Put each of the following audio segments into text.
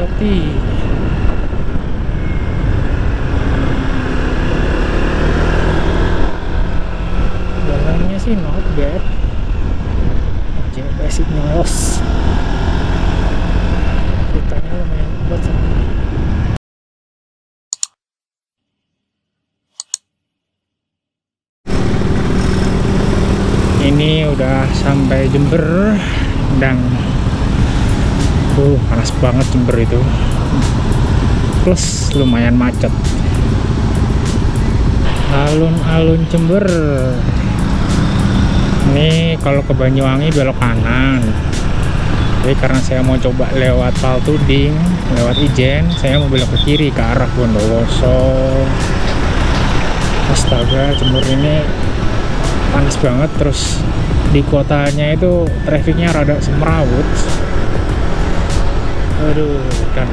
hati-hati. Jalannya sih not bad. GPS signals. Kitanya lumayan kuat sama. Ini udah sampai Jember dan panas banget Jember itu, plus lumayan macet. Alun-alun Jember ini kalau ke Banyuwangi belok kanan. Jadi karena saya mau coba lewat Paltuding, lewat Ijen, saya mau belok ke kiri ke arah Bondowoso. Astaga, Jember ini panas banget, terus di kotanya itu trafiknya rada semrawut. Aduh, dan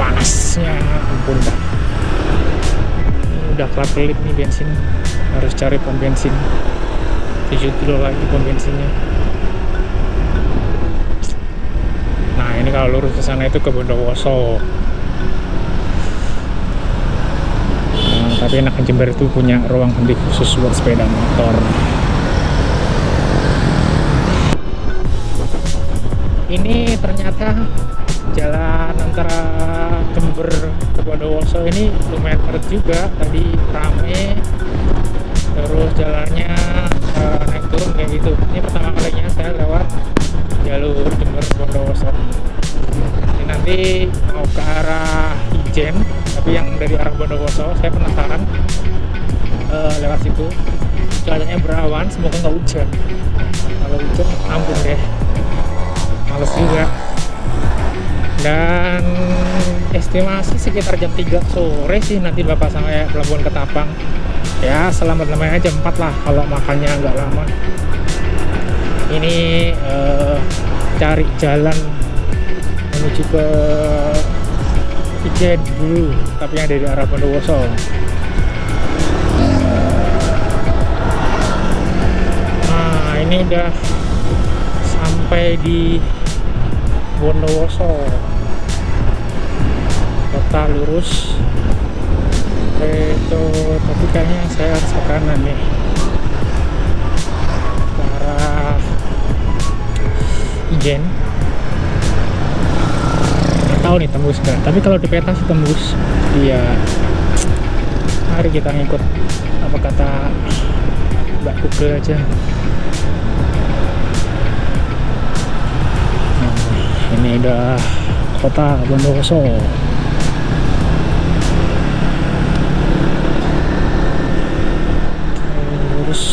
panasnya ampun dah. Udah kelap-kelip nih bensin, harus cari pom bensin. 7 kilo lagi pom bensinnya. Nah, ini kalau lurus ke sana itu ke Bondowoso. Tapi enaknya Jember itu punya ruang henti khusus buat sepeda motor. Ini ternyata jalan antara Jember ke Bondowoso ini lumayan padat juga. Tadi rame, terus jalannya naik turun kayak gitu. Ini pertama kalinya saya lewat jalur Jember ke Bondowoso. Ini nanti mau ke arah Ijen, tapi yang dari arah Bondowoso saya penasaran lewat situ. Cuacanya berawan, semoga nggak hujan. Kalau hujan ampun deh, males juga. Dan estimasi sekitar jam 3 sore sih nanti Bapak sampai pelabuhan Ketapang. Ya selamat namanya jam 4 lah kalau makannya nggak lama. Ini cari jalan menuju ke Ijen dulu, tapi yang dari arah Bondowoso. Nah, ini udah sampai di Bondowoso. Kota lurus. Itu tapi kayaknya saya harus ke kanan nih. Ke arah Ijen. Tahu nih tembus kan, tapi kalau di peta sih tembus. Iya, mari kita ngikut apa kata Mbak Google aja. Nah, ini udah kota Bondowoso. Terus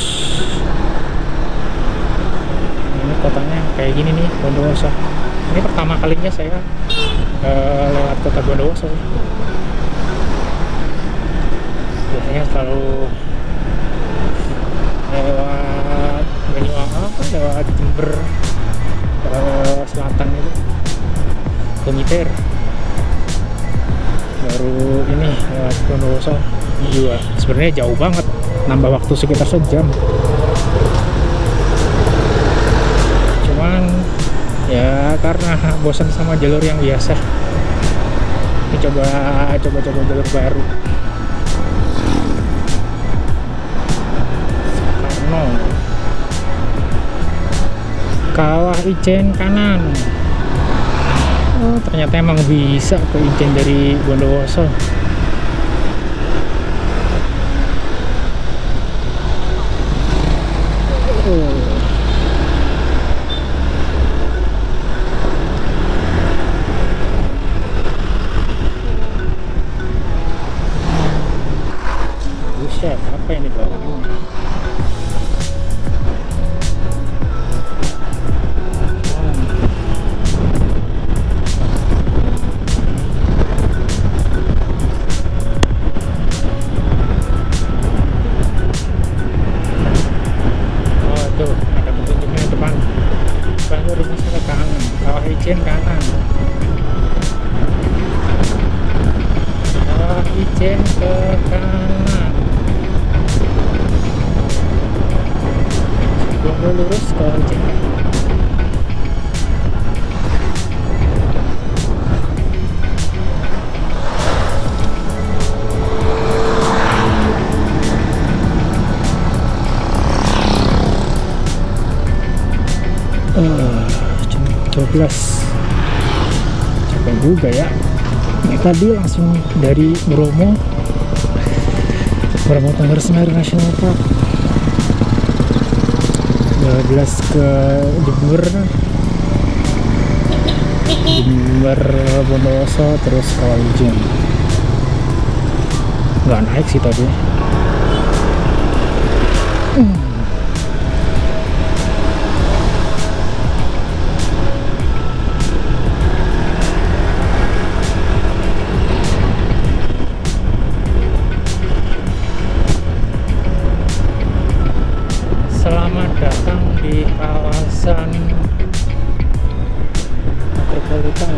ini kotanya kayak gini nih, Bondowoso. Ini pertama kalinya saya lewat kota Bondowoso. Biasanya selalu lewat Banyuwangi, lewat Jember selatan itu Kemiter, baru ini lewat Bondowoso. Iya, sebenarnya jauh banget, nambah waktu sekitar sejam. Cuman ya karena bosan sama jalur yang biasa, ini coba jalur baru. Karena Kawah Ijen kanan. Oh, ternyata emang bisa ke Ijen dari Bondowoso. Apa ini bawahnya? Oh tuh, ada petunjuknya depan. Baru rumahnya ke kanan, Kawah Ijen kanan. Kawah Ijen ke kanan. Lurus ke Ijen. jam 12. Capek juga ya. Ini tadi langsung dari Bromo Tengger Semeru National Park 12 ke Jember, Bondowoso, terus Kawah Ijen. Nggak naik sih tadi. Selamat datang di kawasan metropolitan.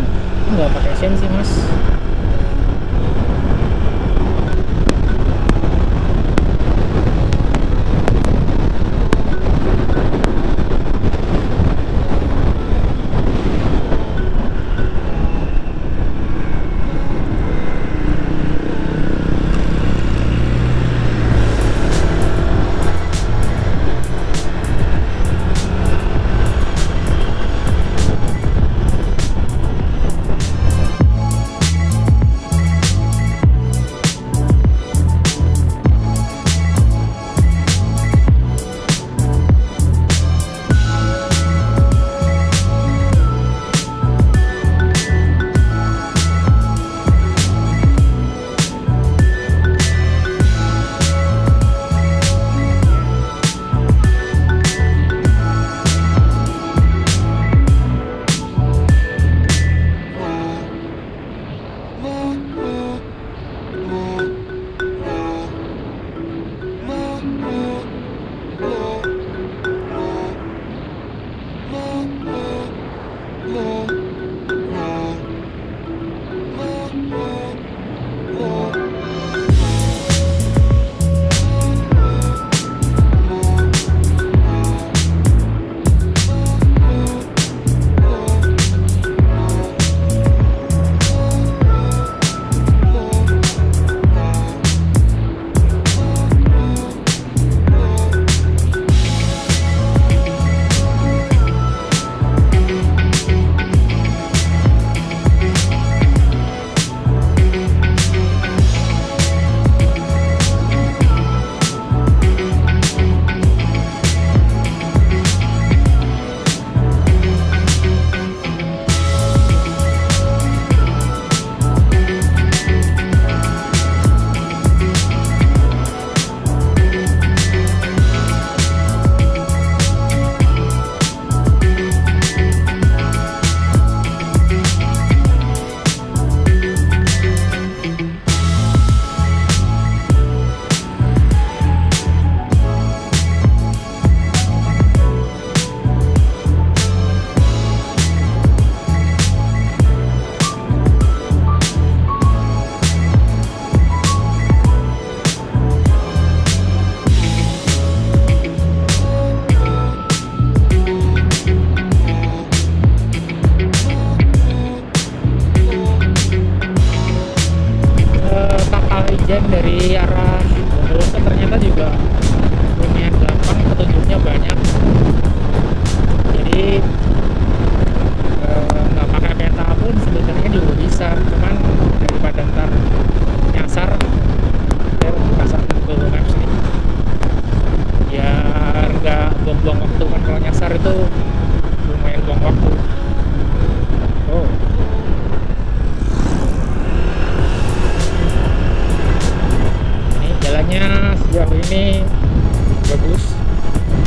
Nggak pakai sensi mas. Dari arah Bondowoso ternyata juga punya gampang, petunjuknya banyak, jadi nggak pakai peta pun sebenarnya juga bisa, cuman daripada ntar nyasar saya pasang Google Maps nih biar nggak buang-buang waktu, kan kalau nyasar itu lumayan buang waktu. Oh, sejauh ini bagus.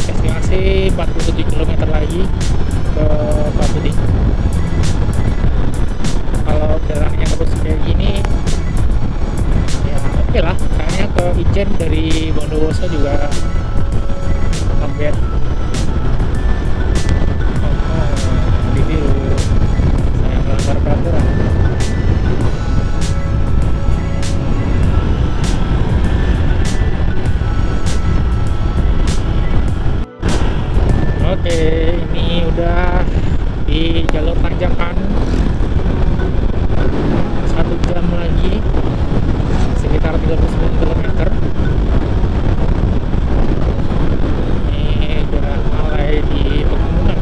Estimasi 47 km lagi ke Paltuding. Kalau jalannya terus kayak gini ya oke lah, kayaknya ke Ijen dari Bondowoso juga hampir. Jadi saya melanggar peraturan. Oke, ini udah di jalur tanjakan. 1 jam lagi, sekitar 39 km. Ini udah mulai di pegunungan.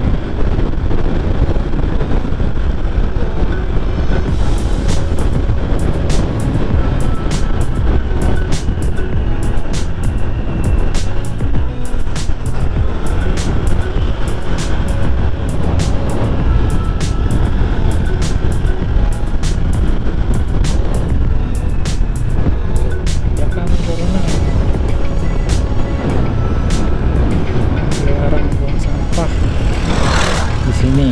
sini.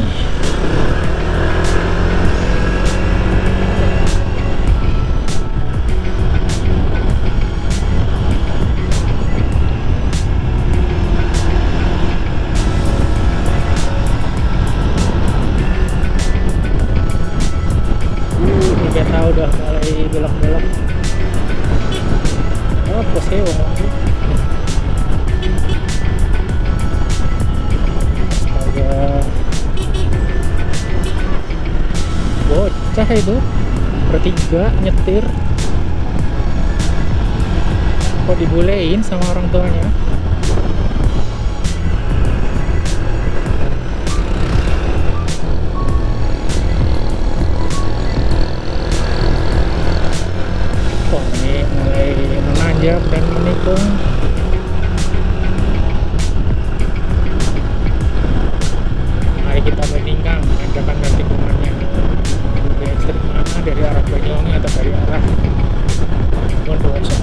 Itu bertiga nyetir kok dibolehin sama orang tuanya. Oh, ini mulai menanjak dan menikung. Mari kita bandingkan tanjakan dan tikungannya dari arah Banyuwangi atau dari arah Bondowoso.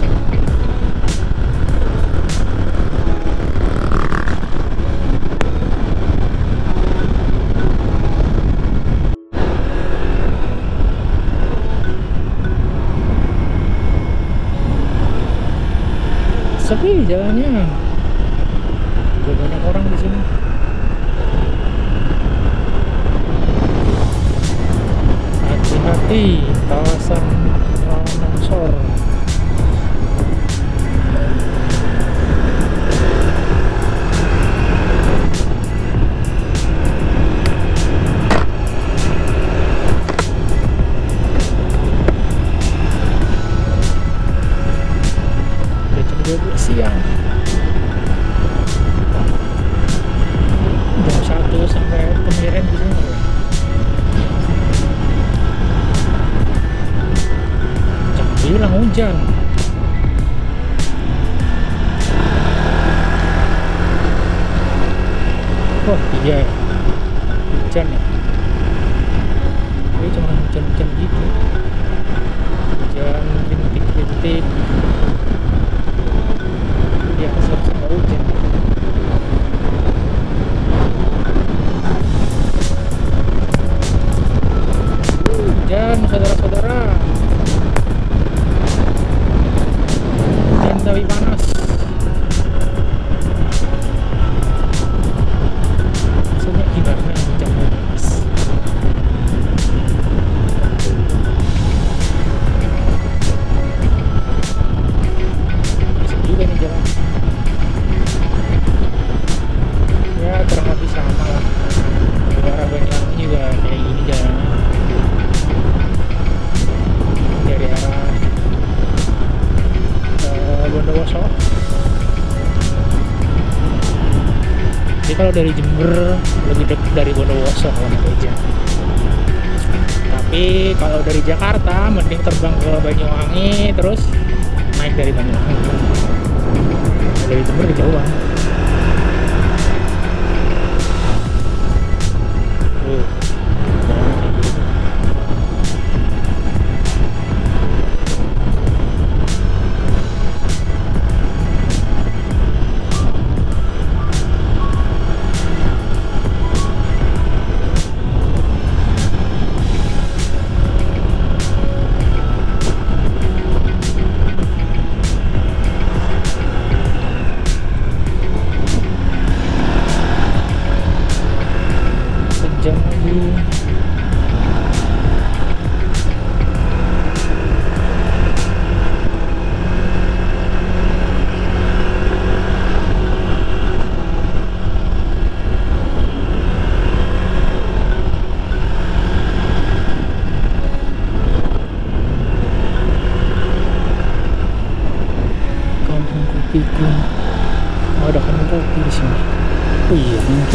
Sepi jalannya, udah banyak orang di sini. Di kawasan longsor. Hujan. Oh iya, hujan ya. Ini cuma hujan-hujan gitu. Hujan bintik-bintik. Iya, sama hujan. Hujan, saudara-saudara. Tapi panas. Maksudnya gimana hujan panas? Masih juga nih jalan. Ya kurang lebih sama lah. Negara Banyuwangi juga kayak gini jalannya. Dari arah Bondowoso. Jadi kalau dari Jember lebih dekat dari Bondowoso kalau naik Ijen. Tapi kalau dari Jakarta mending terbang ke Banyuwangi terus naik dari Banyuwangi. Dari Jember kejauhan.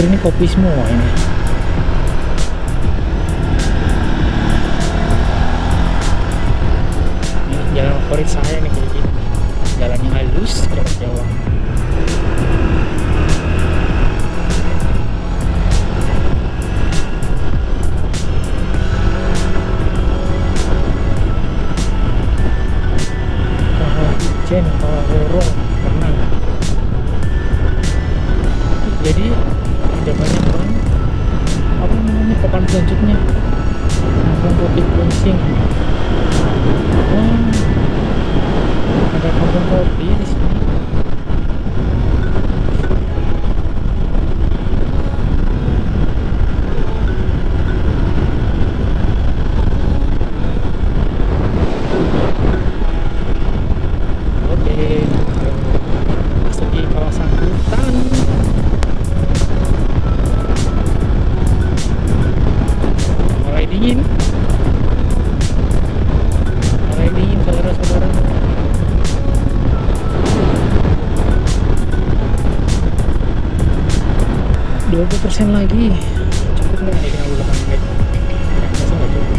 Ini kopi semua ini. Ini jalan favorit saya nih kayak gini. Jalannya halus, jauh-jauh. Kawah Ijen, kawah burung, pernah. Jadi banyak orang Makan selanjutnya kampung kopi Puncing. Ada kampung kopi di sini. Lagi cukup nggak nih dengan 8 menit? Masa nggak cukup.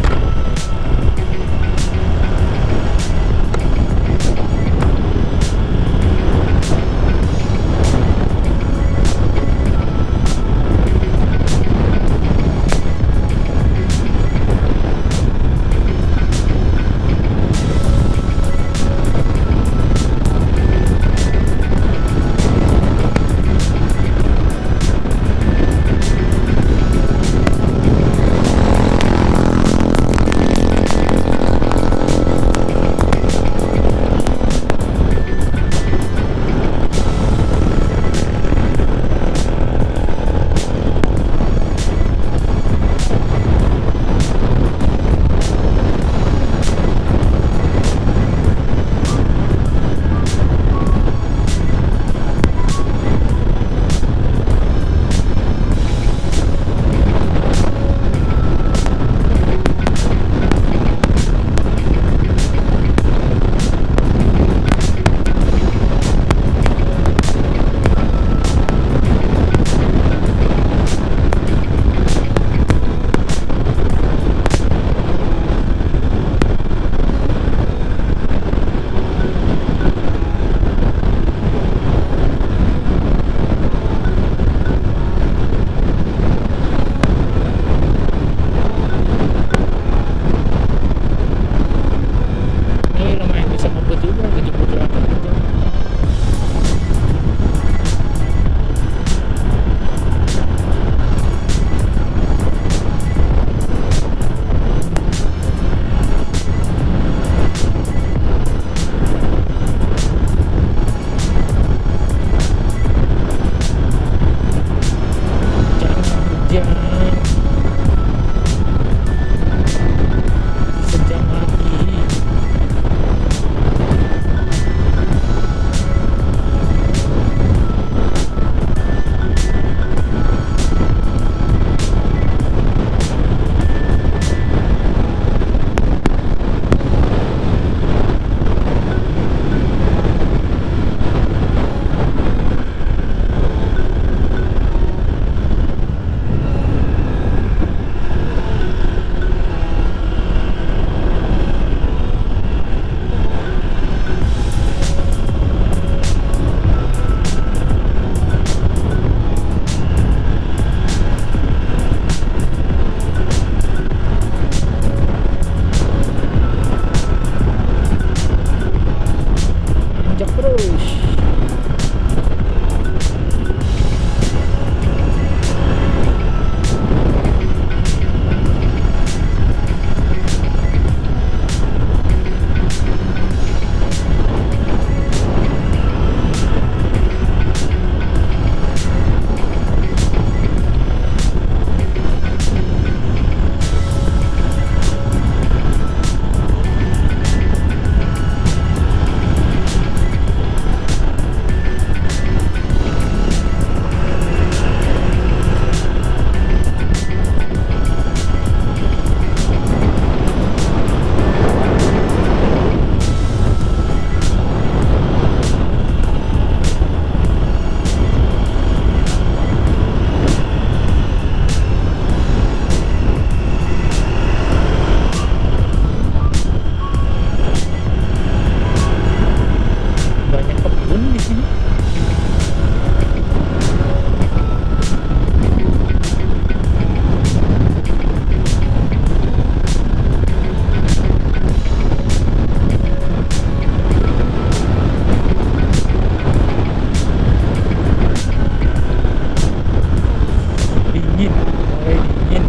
Dingin, mulai dingin.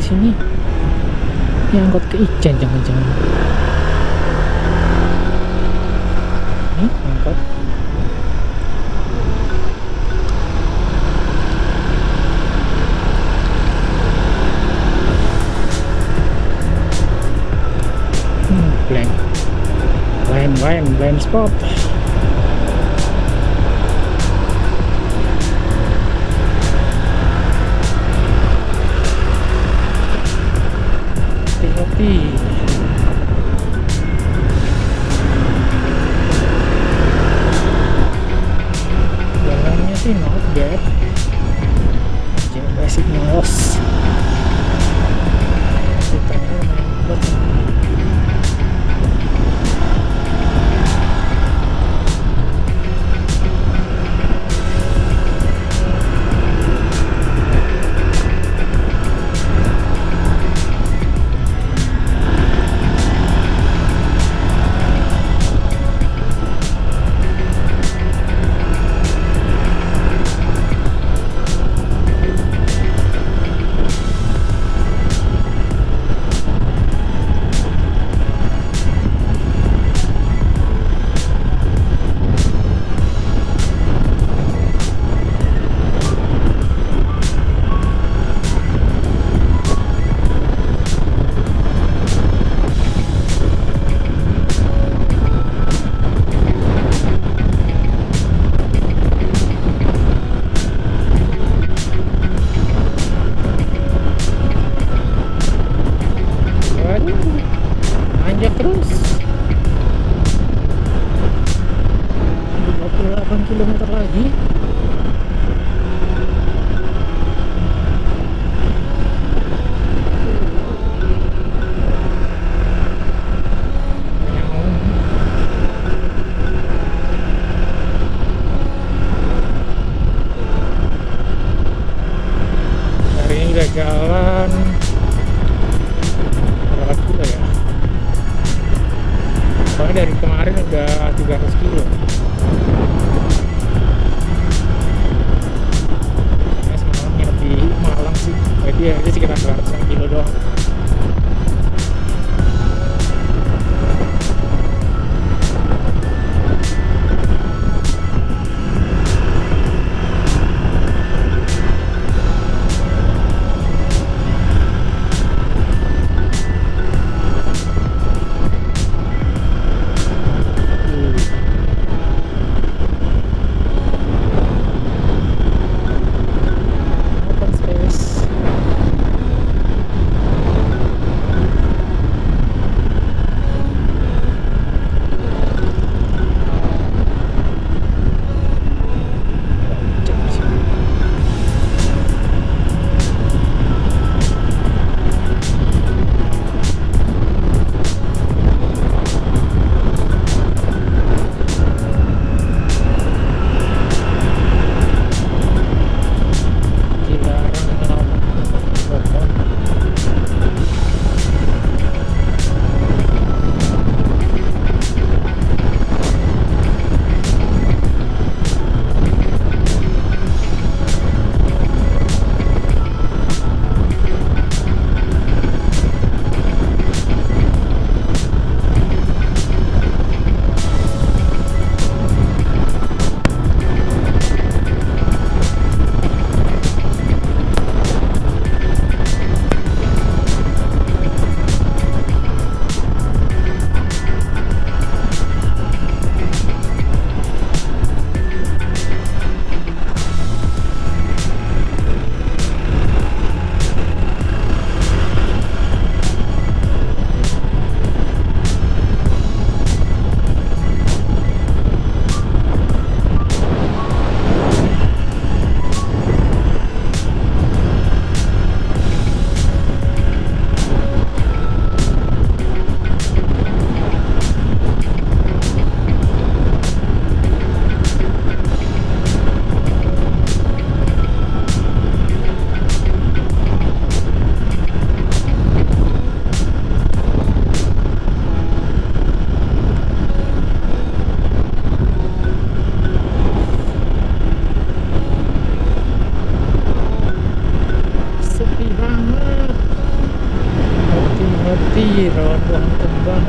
di sini. Ini angkot ke Ijen jangan-jangan. Ini angkot. Blank. Blank spot. Jalannya sih not bad, Jember sih males. Jalan berapa kilo ya? Soalnya dari kemarin udah 300 kilo. Nah, semalamnya di Malang sih, jadi ya ini sekitar 200 kilo doang. tinggi, rawan pohon tumbang.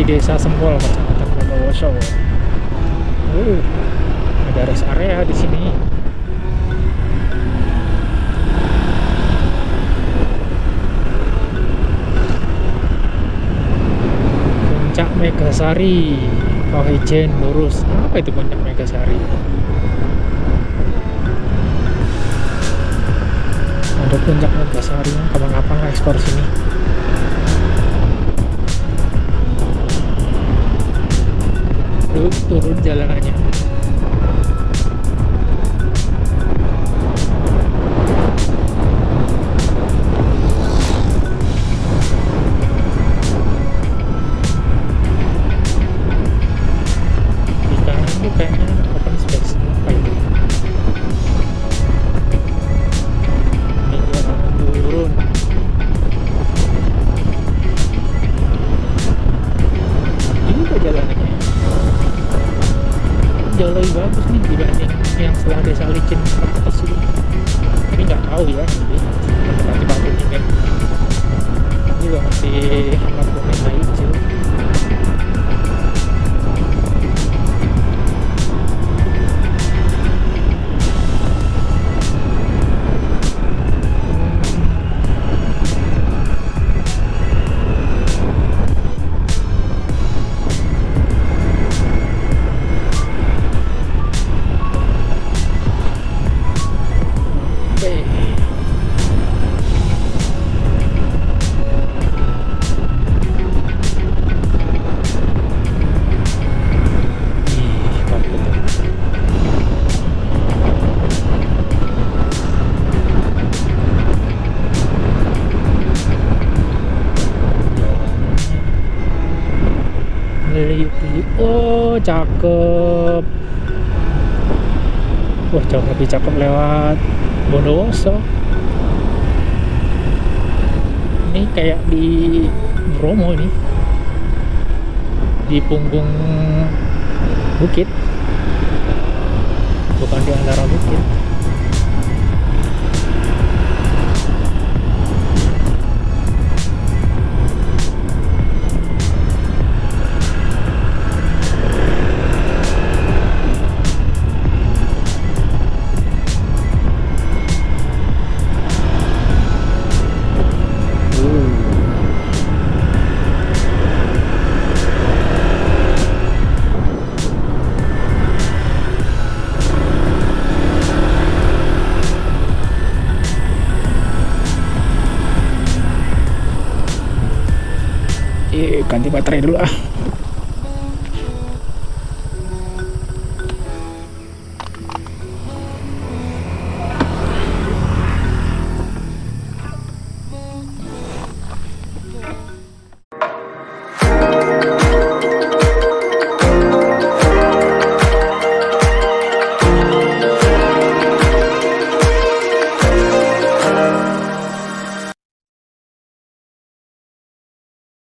Desa Sempol, Kecamatan Bondowoso. Ada rest area di sini. Puncak Mega Sari, Kawah Ijen, lurus. Apa itu Puncak Mega Sari? Ada Puncak Mega Sari, kapan-kapan ekspor sini. Turun jalanannya. Di kanan itu kayaknya open space, apa itu? Ini orang turun. Ini ke jalanannya. Jauh lebih bagus nih dibanding yang setelah desa licin ke sini. Tapi nggak tahu ya, jadi tempat Paltuding kan juga masih Paltuding lagi kecil. beli. Oh cakep. Wah jauh lebih cakep lewat Bondowoso. Ini kayak di Bromo nih, di punggung bukit, bukan di antara bukit. Ganti baterai dulu ah.